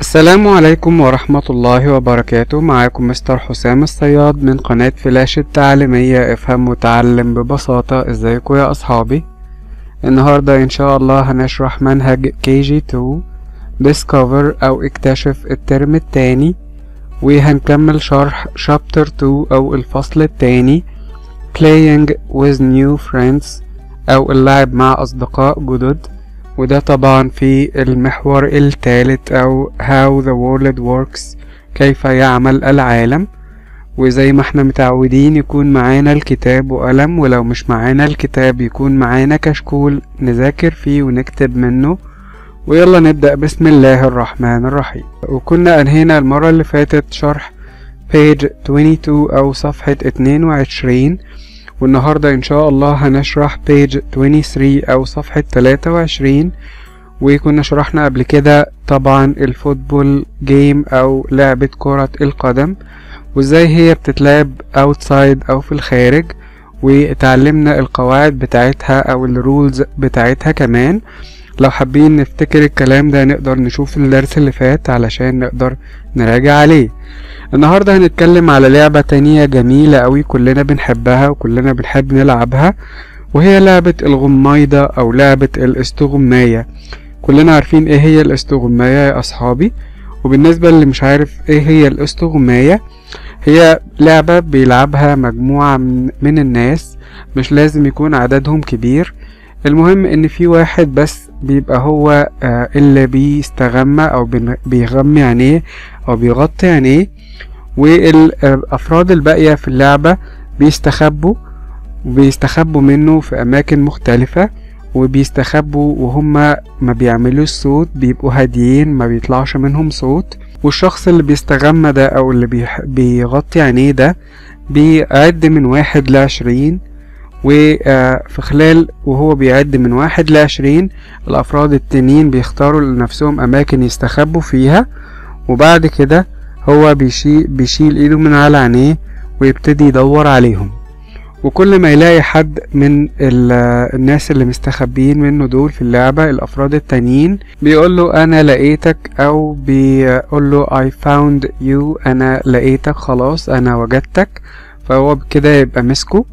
السلام عليكم ورحمة الله وبركاته. معاكم مستر حسام الصياد من قناة فلاش التعليمية، افهم وتعلم ببساطة. ازيكم يا اصحابي؟ النهاردة ان شاء الله هنشرح منهج KG 2 ديسكوفر او اكتشف الترم التاني، وهنكمل شرح شابتر 2 او الفصل التاني playing with new friends او اللعب مع اصدقاء جدد، وده طبعا في المحور الثالث او how the world works، كيف يعمل العالم. وزي ما احنا متعودين يكون معانا الكتاب وقلم، ولو مش معانا الكتاب يكون معانا كشكول نذاكر فيه ونكتب منه. ويلا نبدأ بسم الله الرحمن الرحيم. وكنا انهينا المرة اللي فاتت شرح page 22 او صفحة 22، والنهاردة ان شاء الله هنشرح page 23 او صفحة 23. وكنا شرحنا قبل كده طبعا الفوتبول جيم او لعبة كرة القدم، وازاي هي بتتلعب outside او في الخارج، وتعلمنا القواعد بتاعتها او الرولز بتاعتها كمان. لو حابين نفتكر الكلام ده نقدر نشوف الدرس اللي فات علشان نقدر نراجع عليه. النهاردة هنتكلم على لعبة تانية جميلة قوي كلنا بنحبها وكلنا بنحب نلعبها، وهي لعبة الغمايضة او لعبة الاستغماية. كلنا عارفين ايه هي الاستغماية يا اصحابي، وبالنسبة اللي مش عارف ايه هي الاستغماية، هي لعبة بيلعبها مجموعة من الناس، مش لازم يكون عددهم كبير. المهم ان في واحد بس بيبقى هو اللي بيستغمى او بيغمي عينيه او بيغطي عينيه، والافراد الباقية في اللعبة بيستخبوا منه في اماكن مختلفة، وبيستخبوا وهما ما بيعملوش صوت، بيبقوا هاديين ما بيطلعش منهم صوت. والشخص اللي بيستغمى ده او اللي بيغطي عينيه ده بيعد من 1 ل20، وفي خلال وهو بيعد من 1 ل20 الافراد التانيين بيختاروا لنفسهم اماكن يستخبوا فيها، وبعد كده هو بيشيل ايده من على عينيه ويبتدي يدور عليهم. وكل ما يلاقي حد من الناس اللي مستخبيين منه دول في اللعبة الافراد التانيين بيقول له انا لقيتك، او بيقول له I found you، انا لقيتك خلاص انا وجدتك. فهو بكده يبقى مسكه،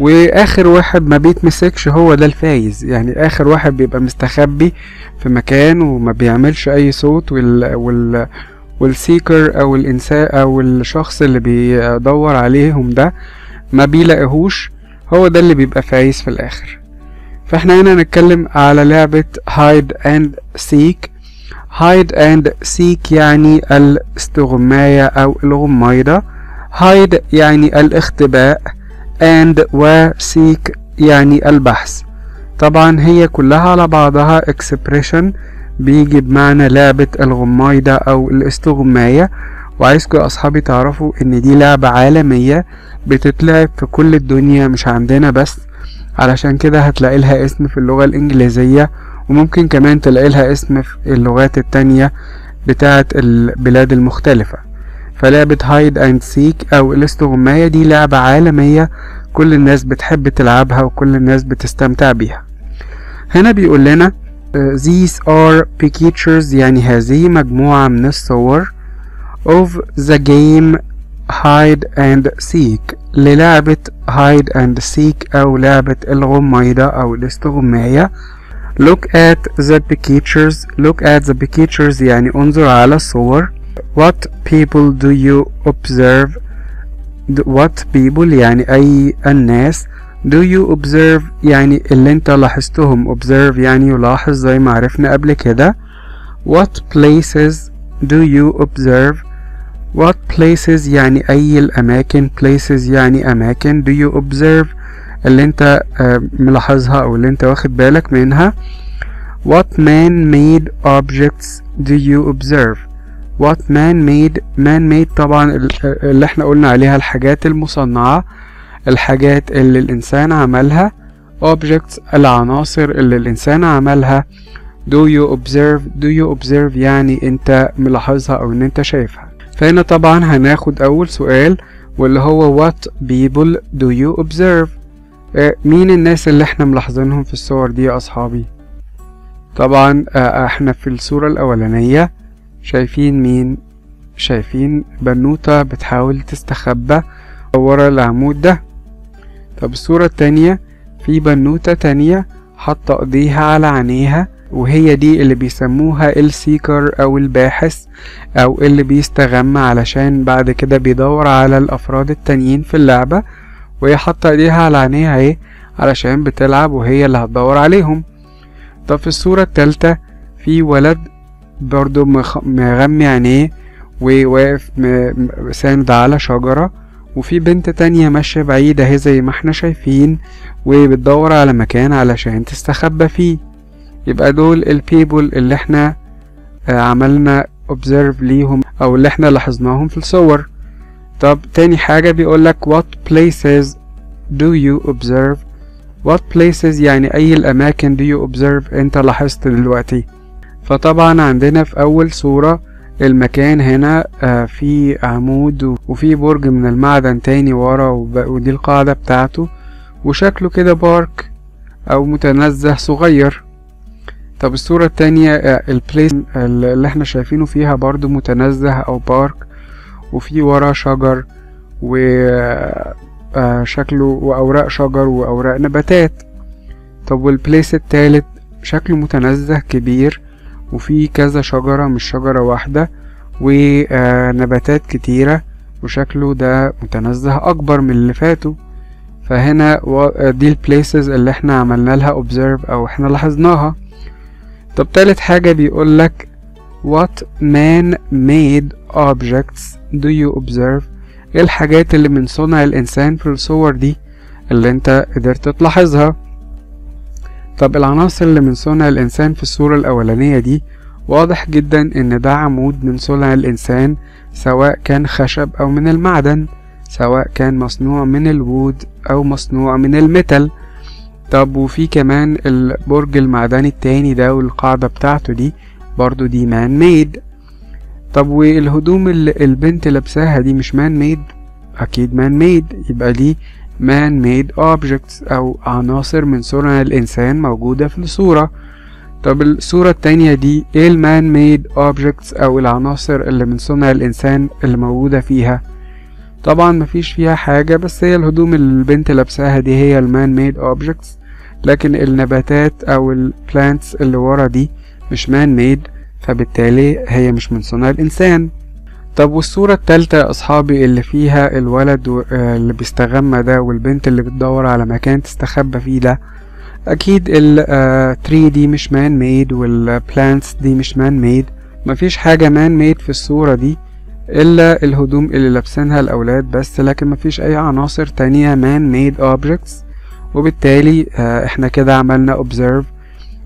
واخر واحد ما بيتمسكش هو ده الفايز. يعني اخر واحد بيبقى مستخبي في مكان وما بيعملش اي صوت، والسيكر او الانسان او الشخص اللي بيدور عليهم ده ما بيلاقيهوش، هو ده اللي بيبقى فايز في الاخر. فاحنا هنا هنتكلم على لعبة hide and seek. hide and seek يعني الاستغماية او الغمايضة، hide يعني الاختباء، and و seek يعني البحث. طبعا هي كلها على بعضها expression بيجي بمعنى لعبة الغمايضة او الاستغماية. وعايزكم يا اصحابي تعرفوا ان دي لعبة عالمية بتتلعب في كل الدنيا مش عندنا بس، علشان كده هتلاقي لها اسم في اللغة الانجليزية، وممكن كمان تلاقي لها اسم في اللغات التانية بتاعة البلاد المختلفة. فلعبة hide and seek او الاستغماية دي لعبة عالمية كل الناس بتحب تلعبها وكل الناس بتستمتع بيها. هنا بيقول لنا these are pictures يعني هذه مجموعة من الصور of the game hide and seek للعبة hide and seek او لعبة الغمايضة او الاستغماية. look at the pictures، look at the pictures يعني انظر على الصور. what people do you observe، what people يعني اي الناس، do you observe يعني اللي انت لاحظتهم، observe يعني يلاحظ زي ما عرفنا قبل كده. what places do you observe، what places يعني اي الاماكن، places يعني اماكن، do you observe اللي انت ملاحظها او اللي انت واخد بالك منها. what man-made objects do you observe، what man-made، man-made طبعا اللي احنا قلنا عليها الحاجات المصنعة، الحاجات اللي الانسان عملها، objects العناصر اللي الانسان عملها. do you observe، do you observe يعني انت ملاحظها او ان انت شايفها. فهنا طبعا هناخد اول سؤال واللي هو what people do you observe، مين الناس اللي احنا ملاحظينهم في الصور دي يا اصحابي؟ طبعا احنا في الصورة الاولانية شايفين مين؟ شايفين بنوتة بتحاول تستخبى ورا العمود ده. طب الصورة التانية في بنوتة تانية حاطة ايديها على عينيها، وهي دي اللي بيسموها السيكر او الباحث او اللي بيستغمى علشان بعد كده بيدور على الافراد التانيين في اللعبة، وهي حاطة ايديها على عينيها ايه علشان بتلعب وهي اللي هتدور عليهم. طب في الصورة التالتة في ولد برضو مغمي عينيه وواقف ساند على شجرة، وفي بنت تانية ماشية بعيد اهي زي ما احنا شايفين وبتدور على مكان علشان تستخبى فيه. يبقى دول البيبل اللي احنا عملنا observe ليهم او اللي احنا لاحظناهم في الصور. طب تاني حاجة بيقولك what places do you observe. what places يعني اي الاماكن do you observe انت لاحظت دلوقتي. فطبعا عندنا في اول صورة المكان هنا في عمود وفي برج من المعدن تاني ورا، ودي القاعدة بتاعته، وشكله كده بارك او متنزه صغير. طب الصورة التانية البليس اللي احنا شايفينه فيها برضو متنزه او بارك، وفي ورا شجر وشكله واوراق شجر واوراق نباتات. طب والبليس التالت شكله متنزه كبير وفي كذا شجرة مش شجرة واحدة ونباتات كتيرة، وشكله ده متنزه اكبر من اللي فاته. فهنا دي البليسز اللي احنا عملنا لها observe او احنا لاحظناها. طب تالت حاجة بيقولك what man made objects do you observe. ايه الحاجات اللي من صنع الانسان في الصور دي اللي انت قدرت تلاحظها. طب العناصر اللي من صنع الانسان في الصورة الاولانية دي واضح جدا ان ده عمود من صنع الانسان، سواء كان خشب او من المعدن، سواء كان مصنوع من الوود او مصنوع من الميتال. طب وفي كمان البرج المعدني التاني ده والقاعدة بتاعته دي برضو دي مان ميد. طب والهدوم اللي البنت لابساها دي مش مان ميد؟ اكيد مان ميد. يبقى دي مان ميد اوبجكتس او عناصر من صنع الانسان موجودة في الصورة. طب الصورة التانية دي ايه المان ميد اوبجكتس او العناصر اللي من صنع الانسان اللي موجودة فيها؟ طبعا مفيش فيها حاجة، بس هي الهدوم اللي البنت لابساها دي هي المان ميد اوبجكتس، لكن النباتات او البلانتس اللي ورا دي مش مان ميد، فبالتالي هي مش من صنع الانسان. طب والصورة التالتة يا اصحابي اللي فيها الولد اللي بيستغمى ده والبنت اللي بتدور على مكان تستخبى فيه ده، اكيد التري دي مش مان ميد والبلانتس دي مش مان ميد، مفيش حاجة مان ميد في الصورة دي الا الهدوم اللي لابسينها الاولاد بس، لكن مفيش اي عناصر تانية مان ميد اوبجكتس. وبالتالي احنا كده عملنا observe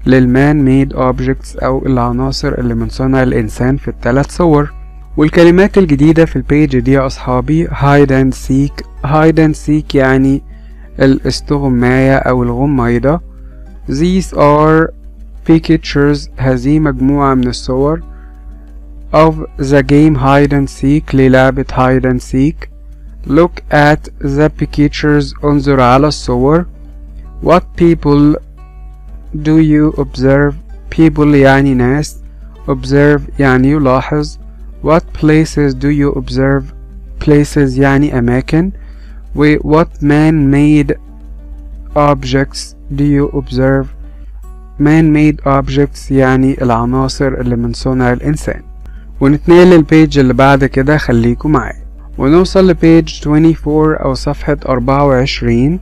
للمان ميد اوبجكتس او العناصر اللي من صنع الانسان في الثلاث صور. والكلمات الجديدة في البيج دي يا اصحابي hide and seek. hide and seek يعني الاستغماية او الغميضة. these are pictures هذه مجموعة من الصور of the game hide and seek للعبة hide and seek. look at the pictures انظر على الصور. what people do you observe. people يعني ناس، observe يعني يلاحظ. what places do you observe places يعني أماكن. و what man-made objects do you observe man-made objects يعني العناصر اللي من صنع الإنسان. ونتنقل للبيج اللي بعد كده، خليكم معايا ونوصل لبيج 24 أو صفحة 24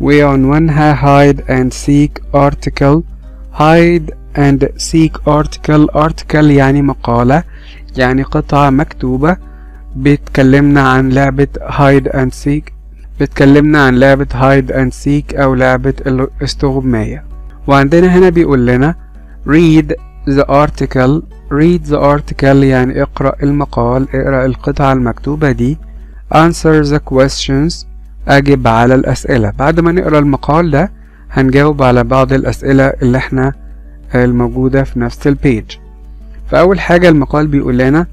وعنوانها hide and seek article. hide and seek article. article يعني مقالة، يعني قطعة مكتوبة بتكلمنا عن لعبة hide and seek أو لعبة الاستغماية. وعندنا هنا بيقول لنا read the article. read the article يعني اقرأ المقال، اقرأ القطعة المكتوبة دي. answer the questions اجب على الأسئلة. بعد ما نقرأ المقال ده هنجاوب على بعض الأسئلة اللي احنا الموجودة في نفس البيج. فأول حاجة المقال بيقول لنا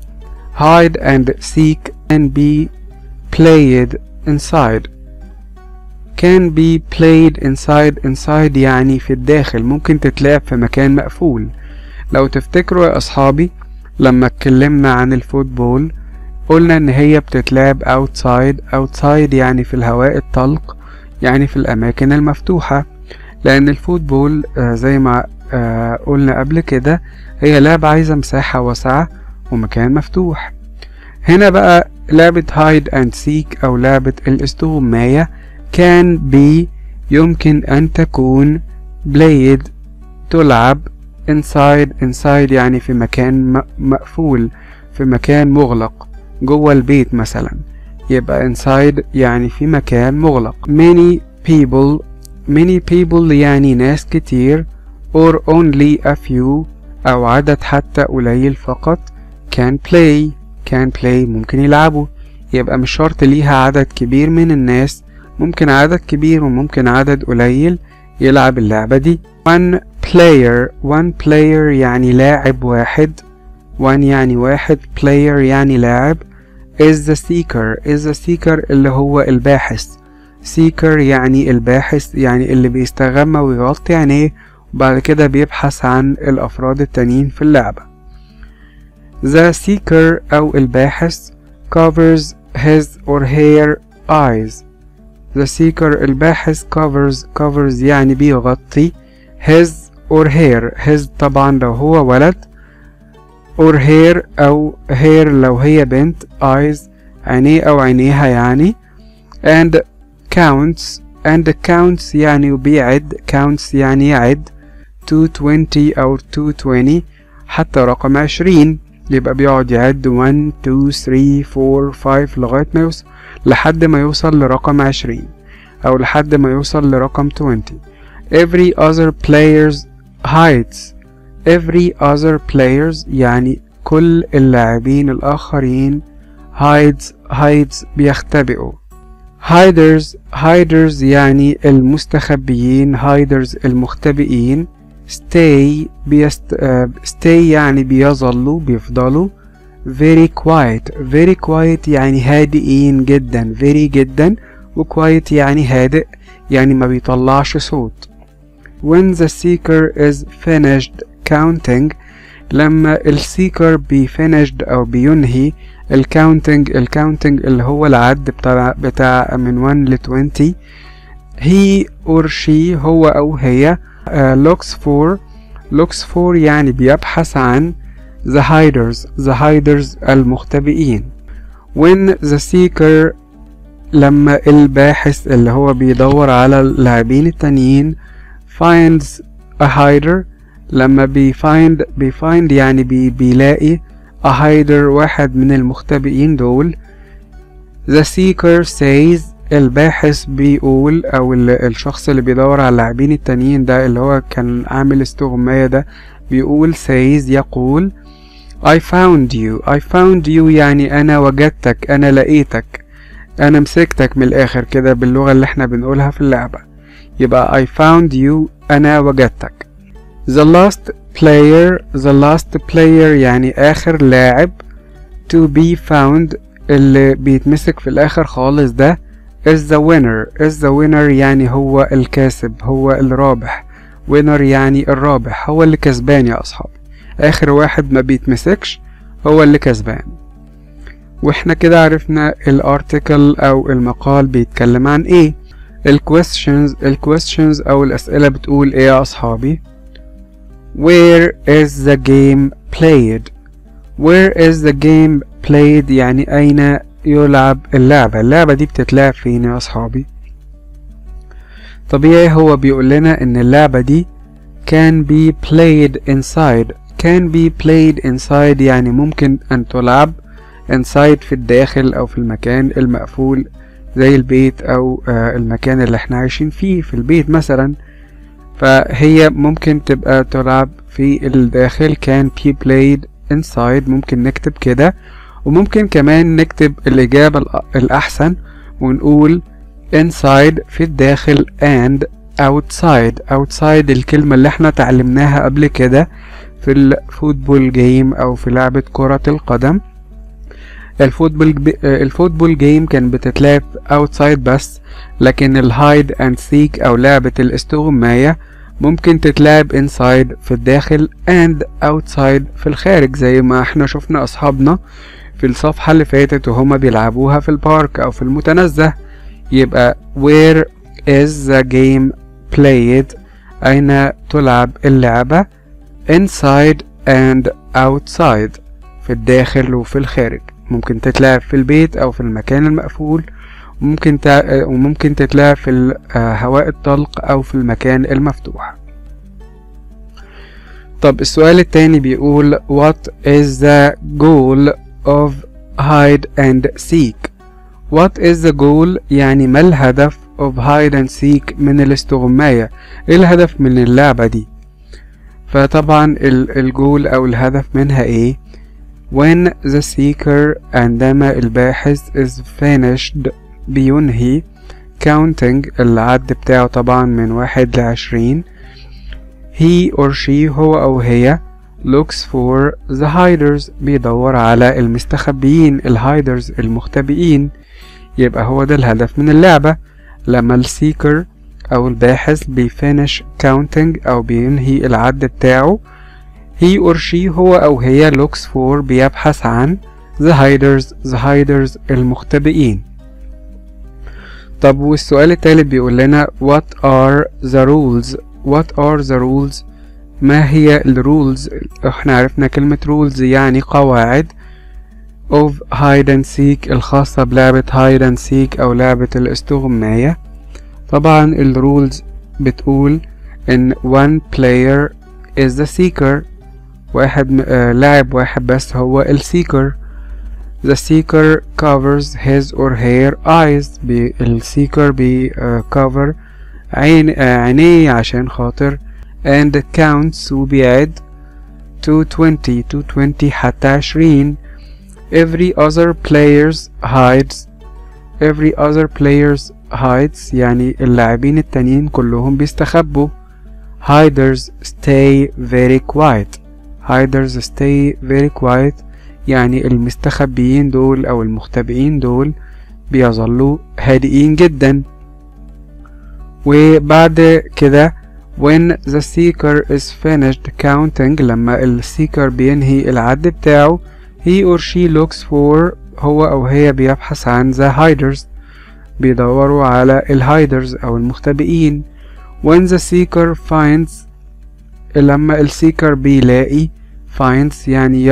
hide and seek can be played inside. can be played inside. inside يعني في الداخل، ممكن تتلعب في مكان مقفول. لو تفتكروا يا أصحابي لما اتكلمنا عن الفوتبول قلنا ان هي بتتلعب اوتسايد يعني في الهواء الطلق، يعني في الاماكن المفتوحة، لان الفوتبول زي ما قلنا قبل كده هي لعبة عايزة مساحة واسعة ومكان مفتوح. هنا بقى لعبة هايد اند سيك او لعبة الاستغماية كان بي يمكن ان تكون بلايد تلعب inside يعني في مكان مقفول، في مكان مغلق جوه البيت مثلا، يبقى inside يعني في مكان مغلق. many people يعني ناس كتير، or only a few او عدد حتى قليل فقط. can play ممكن يلعبوا، يبقى مش شرط ليها عدد كبير من الناس، ممكن عدد كبير وممكن عدد قليل يلعب اللعبة دي. one player يعني لاعب واحد، one يعني واحد، player يعني لاعب. is the seeker اللي هو الباحث، seeker يعني الباحث، يعني اللي بيستغمى ويغطي عينيه وبعد كده بيبحث عن الأفراد التانيين في اللعبة. the seeker أو الباحث covers his or her eyes. the seeker الباحث covers يعني بيغطي، his or her his طبعا لو هو ولد، or her أو her لو هي بنت، eyes عينيه أو عينيها يعني، and counts يعني بيعد، counts يعني يعد، 220 أو 220 حتى رقم 20، يبقى بيقعد يعد 1 2 3 4 5 لغاية ما يوصل لحد ما يوصل لرقم 20 أو لحد ما يوصل لرقم 20. every other players يعني كل اللاعبين الآخرين، hides بيختبئوا، hiders يعني المستخبيين، hiders المختبئين. stay يعني بيظلوا، بيفضلوا. very quiet يعني هادئين جدا، very جدا، وquiet يعني هادئ، يعني ما بيطلعش صوت. when the seeker is finished counting لما السيكر بيفينشد أو بينهي الكاونتينج اللي هو العد بتاع من 1 ل 20، he or she هو أو هي looks for يعني بيبحث عن the hiders المختبئين. when the seeker لما الباحث اللي هو بيدور على اللاعبين التانيين finds a hider لما بيفايند يعني بيلاقي a hider واحد من المختبئين دول. the seeker says الباحث بيقول أو الشخص اللي بيدور على اللاعبين التانيين ده اللي هو كان عامل استغماية ده بيقول says يقول I found you يعني أنا وجدتك، أنا لقيتك، أنا مسكتك من الآخر كده باللغة اللي احنا بنقولها في اللعبة، يبقى I found you أنا وجدتك. the last player يعني آخر لاعب، to be found اللي بيتمسك في الآخر خالص ده is the winner يعني هو الكاسب، هو الرابح، winner يعني الرابح، هو اللي كسبان يا أصحابي، آخر واحد ما بيتمسكش هو اللي كسبان. واحنا كده عرفنا الارتيكل أو المقال بيتكلم عن ايه. الquestions أو الأسئلة بتقول ايه يا أصحابي؟ where is the game played يعني أين يلعب اللعبة، اللعبة دي بتتلعب فين يا أصحابي؟ طبيعي هو بيقول لنا إن اللعبة دي can be played inside يعني ممكن أن تلعب inside في الداخل أو في المكان المقفول زي البيت أو المكان اللي احنا عايشين فيه، في البيت مثلا، فهي ممكن تبقى تلعب في الداخل can be played inside. ممكن نكتب كده، وممكن كمان نكتب الإجابة الأحسن ونقول inside في الداخل and outside الكلمة اللي احنا تعلمناها قبل كده في الفوتبول جيم أو في لعبة كرة القدم. الفوتبول جيم كان بتتلعب outside بس، لكن الهايد اند سيك أو لعبة الاستغماية ممكن تتلعب inside في الداخل and outside في الخارج، زي ما احنا شفنا اصحابنا في الصفحة اللي فاتت وهما بيلعبوها في البارك او في المتنزه. يبقى where is the game played، اين تلعب اللعبة، inside and outside في الداخل وفي الخارج. ممكن تتلعب في البيت او في المكان المقفول، وممكن تتلعب في الهواء الطلق او في المكان المفتوح. طب السؤال التاني بيقول what is the goal of hide and seek. what is the goal يعني ما الهدف of hide and seek من الاستغماية، ايه الهدف من اللعبة دي؟ فطبعا الجول او الهدف منها ايه؟ when the seeker عندما الباحث is finished بينهي counting العد بتاعه طبعا من 1 ل 20، he or she هو أو هي looks for the hiders بيدور على المستخبيين، الهايدرز المختبئين. يبقى هو ده الهدف من اللعبة، لما السيكر أو الباحث بيفنش counting أو بينهي العد بتاعه، he or she هو أو هي looks for بيبحث عن the hiders المختبئين. طب والسؤال التالت بيقول لنا what are the rules. what are the rules ما هي الرولز؟ احنا عرفنا كلمة rules يعني قواعد of hide and seek الخاصة بلعبة hide and seek او لعبة الاستغماية. طبعا الرولز بتقول ان one player is the seeker، لاعب واحد بس هو السيكر. The seeker covers his or her eyes، السيكر بيكفر عينيه عشان خاطر and counts وبيعد to 20 حتى 20. every other players hides يعني اللاعبين التانيين كلهم بيستخبوا. hiders stay very quiet يعني المستخبيين دول أو المختبئين دول بيظلوا هادئين جدا. وبعد كده when the seeker is finished counting لما السيكر بينهي العد بتاعه، he or she looks for هو أو هي بيبحث عن the hiders بيدوروا على الهايدرز أو المختبئين. when the seeker finds لما السيكر بيلاقي finds يعني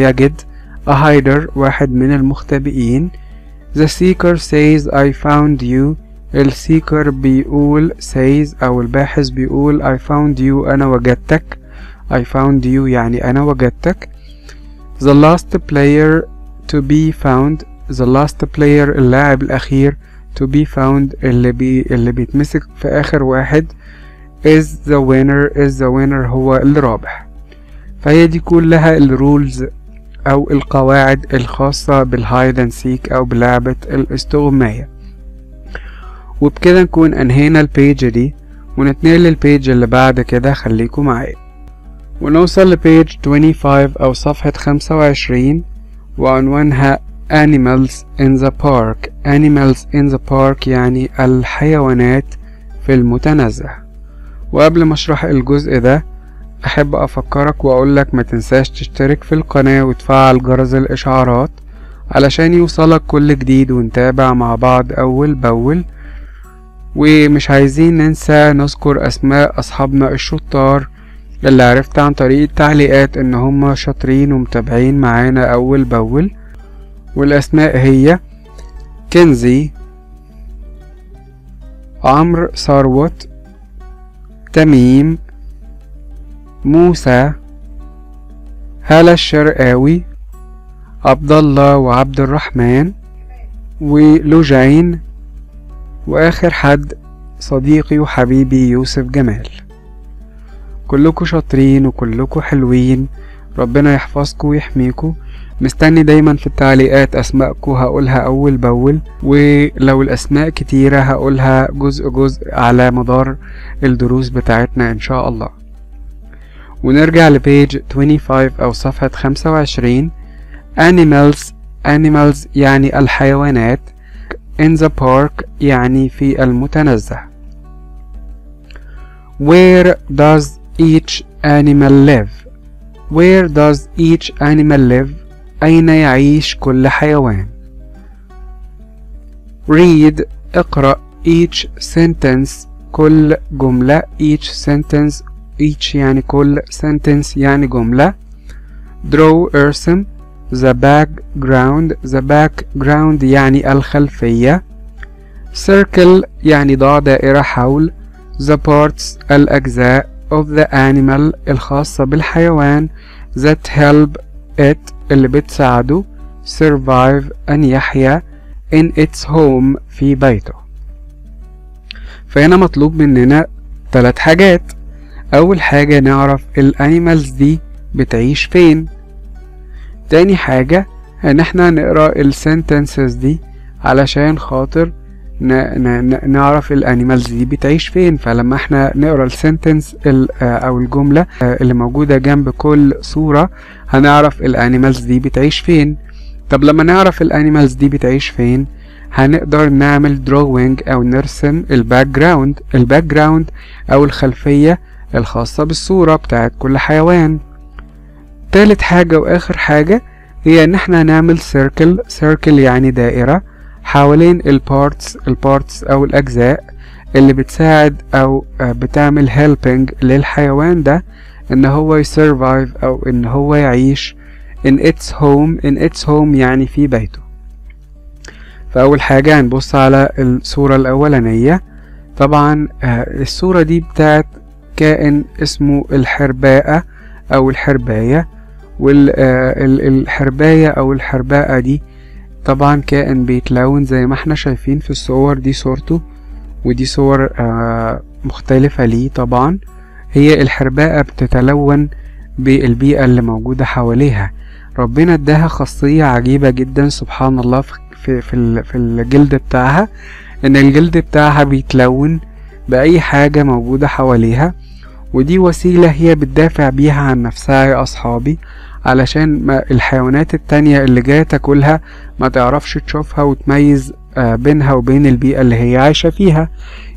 يجد a hider واحد من المختبئين، the seeker says I found you السيكر بيقول says أو الباحث بيقول I found you أنا وجدتك، I found you يعني أنا وجدتك. the last player to be found the last player اللاعب الأخير to be found اللي بيتمسك في آخر واحد is the winner هو اللي رابح. فهي دي كلها الرولز أو القواعد الخاصة بالهايد اند سيك أو بلعبة الاستغماية. وبكده نكون أنهينا البيج دي ونتنقل للبيج اللي بعد كده، خليكم معايا ونوصل لبيج 25 أو صفحة 25 وعنوانها Animals in the Park يعني الحيوانات في المتنزه. وقبل ما أشرح الجزء ده أحب أفكرك وأقولك ما تنساش تشترك في القناة وتفعل جرس الإشعارات علشان يوصلك كل جديد ونتابع مع بعض أول بأول. ومش عايزين ننسى نذكر أسماء أصحابنا الشطار اللي عرفت عن طريق التعليقات إن هم شاطرين ومتابعين معانا أول بأول، والأسماء هي كنزي، عمرو ثروت، تميم، موسى، هلا الشرقاوي، عبد الله وعبد الرحمن ولوجين، واخر حد صديقي وحبيبي يوسف جمال. كلكم شاطرين وكلكم حلوين، ربنا يحفظكم ويحميكم. مستني دايما في التعليقات اسمائكم هقولها اول باول، ولو الاسماء كتيرة هقولها جزء جزء على مدار الدروس بتاعتنا ان شاء الله. ونرجع لبيج 25 أو صفحة 25 Animals يعني الحيوانات، in the park يعني في المتنزه. Where does each animal live? Where does each animal live? أين يعيش كل حيوان؟ read اقرأ each sentence كل جملة each sentence each يعني كل sentence يعني جملة draw ارسم the background يعني الخلفية circle يعني ضع دائرة حول the parts الأجزاء of the animal الخاصة بالحيوان that help it اللي بتساعده survive أن يحيا in its home في بيته. فهنا مطلوب مننا 3 حاجات. أول حاجة نعرف الانيمالز دي بتعيش فين. تاني حاجة ان احنا نقرأ السنتنسز دي علشان خاطر نعرف الانيمالز دي بتعيش فين. فلما احنا نقرأ السنتنس او الجملة اللي موجودة جنب كل صورة هنعرف الانيمالز دي بتعيش فين. طب لما نعرف الانيمالز دي بتعيش فين هنقدر نعمل دروينج او نرسم الباك جراوند. الباك جراوند او الخلفية الخاصة بالصورة بتاعت كل حيوان. تالت حاجة واخر حاجة هي ان احنا نعمل سيركل. سيركل يعني دائرة حوالين البارتس او الاجزاء اللي بتساعد او بتعمل هيلبنج للحيوان ده ان هو يسرفايف او ان هو يعيش in its home. in its home يعني في بيته. فأول حاجة هنبص على الصورة الأولانية. طبعا الصورة دي بتاعت كائن اسمه الحرباءة أو الحرباية. والحرباية أو الحرباءة دي طبعا كائن بيتلون زي ما احنا شايفين في الصور. دي صورته ودي صور مختلفة ليه. طبعا هي الحرباءة بتتلون بالبيئة اللي موجودة حواليها. ربنا اداها خاصية عجيبة جدا سبحان الله في الجلد بتاعها ان الجلد بتاعها بيتلون بأي حاجة موجودة حواليها. ودي وسيلة هي بتدافع بيها عن نفسها يا أصحابي علشان الحيوانات التانية اللي جاية تاكلها ما تعرفش تشوفها وتميز بينها وبين البيئة اللي هي عايشة فيها.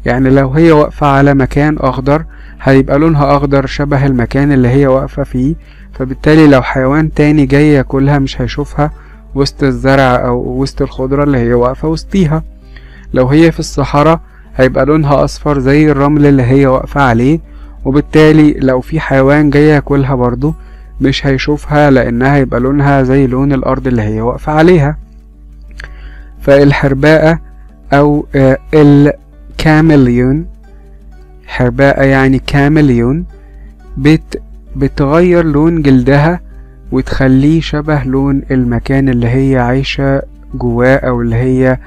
يعني لو هي واقفة على مكان أخضر هيبقى لونها أخضر شبه المكان اللي هي واقفة فيه. فبالتالي لو حيوان تاني جاي ياكلها مش هيشوفها وسط الزرع أو وسط الخضرة اللي هي واقفة وسطيها. لو هي في الصحراء هيبقى لونها أصفر زي الرمل اللي هي واقفة عليه. وبالتالي لو في حيوان جاي ياكلها برضو مش هيشوفها لأنها هيبقى لونها زي لون الأرض اللي هي واقفة عليها. فالحرباءة أو الكامليون. حرباءة يعني كامليون. بتغير لون جلدها وتخليه شبه لون المكان اللي هي عايشة جواه أو اللي هي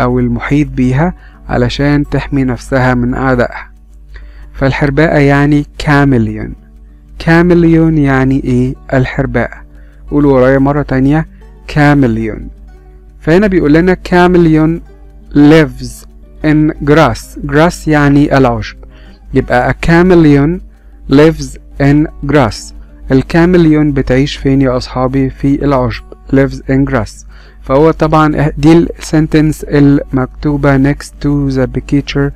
أو المحيط بيها علشان تحمي نفسها من أعدائها. فالحرباءة يعني كامليون. كامليون يعني إيه؟ الحرباءة. قول ورايا مرة تانية كامليون. فهنا بيقول لنا كامليون lives in grass. grass يعني العشب. يبقى a chameleon lives in grass. الكامليون بتعيش فين يا أصحابي؟ في العشب. lives in grass. فهو طبعا دي السنتنس المكتوبة next to the picture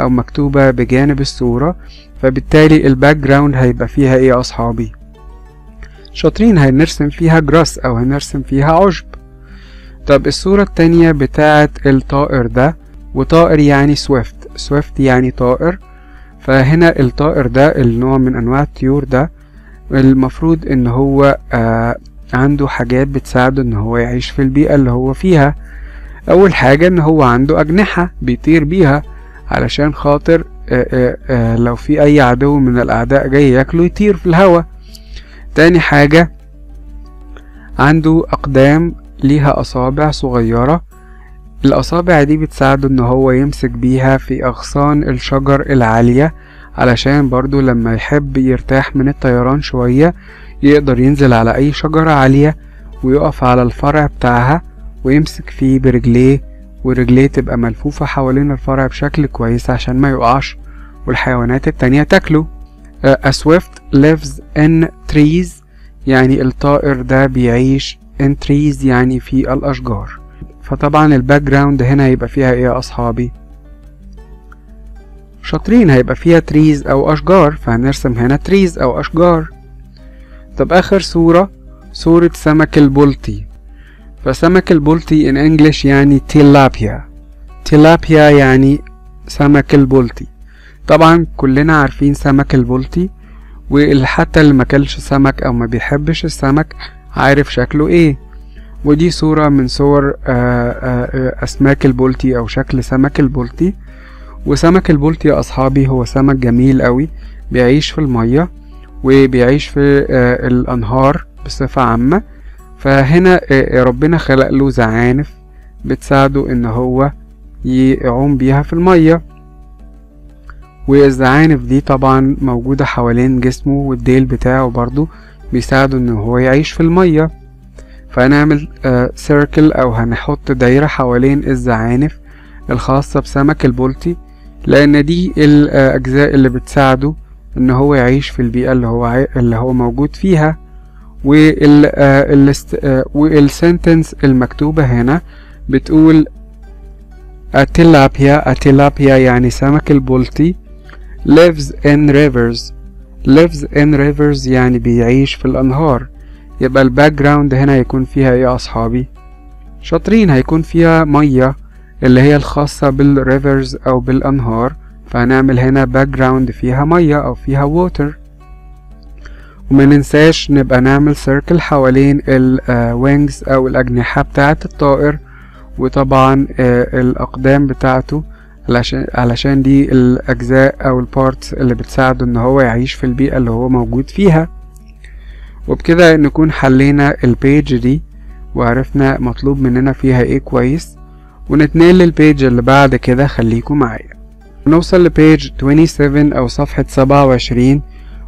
أو مكتوبة بجانب الصورة. فبالتالي الباك جراوند هيبقى فيها إيه يا أصحابي؟ شاطرين هنرسم فيها grass أو هنرسم فيها عشب. طب الصورة التانية بتاعت الطائر ده. وطائر يعني swift. swift يعني طائر. فهنا الطائر ده النوع من أنواع الطيور ده المفروض إن هو عنده حاجات بتساعده إن هو يعيش في البيئة اللي هو فيها. أول حاجة إن هو عنده أجنحة بيطير بيها علشان خاطر لو في أي عدو من الأعداء جاي ياكله يطير في الهوا. تاني حاجة عنده أقدام ليها أصابع صغيرة. الأصابع دي بتساعده إن هو يمسك بيها في أغصان الشجر العالية علشان برضو لما يحب يرتاح من الطيران شوية يقدر ينزل على أي شجرة عالية ويقف على الفرع بتاعها ويمسك فيه برجليه ورجليه تبقى ملفوفة حوالين الفرع بشكل كويس عشان ما يقعش والحيوانات التانية تاكله. A swift lives in trees. يعني الطائر ده بيعيش in trees يعني في الأشجار. فطبعا الباك جراوند هنا يبقى فيها ايه يا اصحابي؟ شاطرين، هيبقى فيها تريز او اشجار، فهنرسم هنا تريز او اشجار. طب اخر صورة، صورة سمك البلطي. فسمك البلطي in English يعني تيلابيا، تيلابيا يعني سمك البلطي. طبعا كلنا عارفين سمك البلطي، وحتى اللي ماكلش سمك او ما بيحبش السمك عارف شكله ايه. ودي صورة من صور اسماك البلطي او شكل سمك البلطي. وسمك البلطي يا اصحابي هو سمك جميل قوي، بيعيش في المية وبيعيش في الانهار بصفة عامة. فهنا ربنا خلق له زعانف بتساعده ان هو يعوم بيها في المية، والزعانف دي طبعا موجودة حوالين جسمه، والديل بتاعه برضو بيساعده ان هو يعيش في المية. فهنعمل سيركل او هنحط دايرة حوالين الزعانف الخاصة بسمك البلطي، لان دي الاجزاء اللي بتساعده ان هو يعيش في البيئة اللي هو موجود فيها. والسنتنس المكتوبة هنا بتقول التيلابيا يعني سمك البلطي lives in rivers يعني بيعيش في الأنهار. يبقى الباك جراوند هنا هيكون فيها ايه يا أصحابي؟ شاطرين، هيكون فيها مية اللي هي الخاصة بالريفرز أو بالأنهار، فهنعمل هنا باك جراوند فيها مية أو فيها ووتر. وما ننساش نبقى نعمل سيركل حوالين الوينجز أو الأجنحة بتاعة الطائر، وطبعا الأقدام بتاعته علشان دي الأجزاء أو البارتس اللي بتساعده إن هو يعيش في البيئة اللي هو موجود فيها. وبكده نكون حلينا البيج دي وعرفنا مطلوب مننا فيها إيه كويس، ونتنقل للبيج اللي بعد كده. خليكم معايا، نوصل لبيج 27 أو صفحة 27،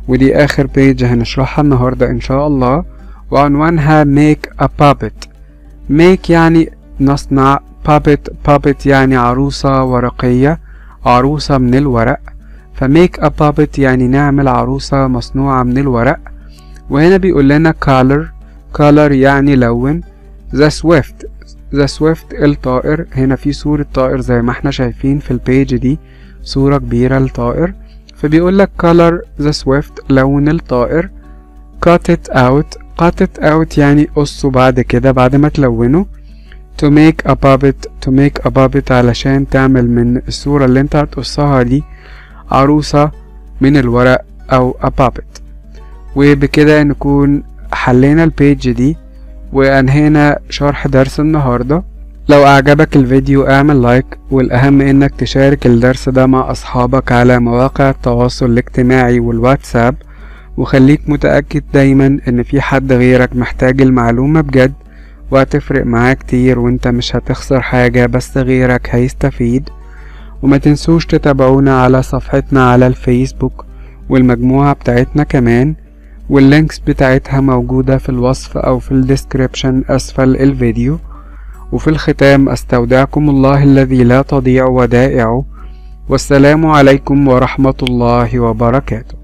ودي آخر بيج هنشرحها النهاردة إن شاء الله، وعنوانها make a puppet. make يعني نصنع، puppet يعني عروسة ورقية، عروسة من الورق، فmake a puppet يعني نعمل عروسة مصنوعة من الورق. وهنا بيقول لنا color يعني لون، the swift الطائر. هنا في صورة طائر زي ما احنا شايفين في البيج دي، صورة كبيرة لطائر، فبيقول لك color the swift لون الطائر. cut it out يعني قصه بعد كده بعد ما تلونه. to make a puppet علشان تعمل من الصورة اللي انت هتقصها دي عروسة من الورق او a puppet. وبكده نكون حلينا البيج دي وانهينا شرح درس النهاردة. لو اعجبك الفيديو اعمل لايك، والاهم انك تشارك الدرس ده مع اصحابك على مواقع التواصل الاجتماعي والواتساب. وخليك متأكد دايما ان في حد غيرك محتاج المعلومة بجد، وهتفرق معاه كتير وانت مش هتخسر حاجة، بس غيرك هيستفيد. وما تنسوش تتابعونا على صفحتنا على الفيسبوك، والمجموعة بتاعتنا كمان، واللينكس بتاعتها موجودة في الوصف او في الديسكريبشن اسفل الفيديو. وفي الختام استودعكم الله الذي لا تضيع ودائعه، والسلام عليكم ورحمة الله وبركاته.